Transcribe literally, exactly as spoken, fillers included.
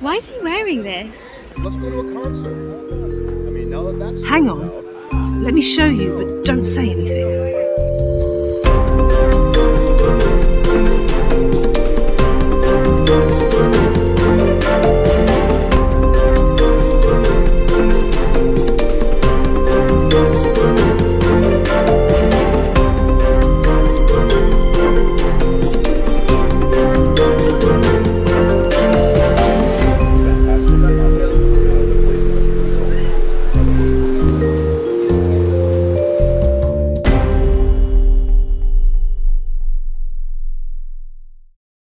Why is he wearing this? Let's go to a concert. I mean, now that that's... Hang on. Let me show you, but don't say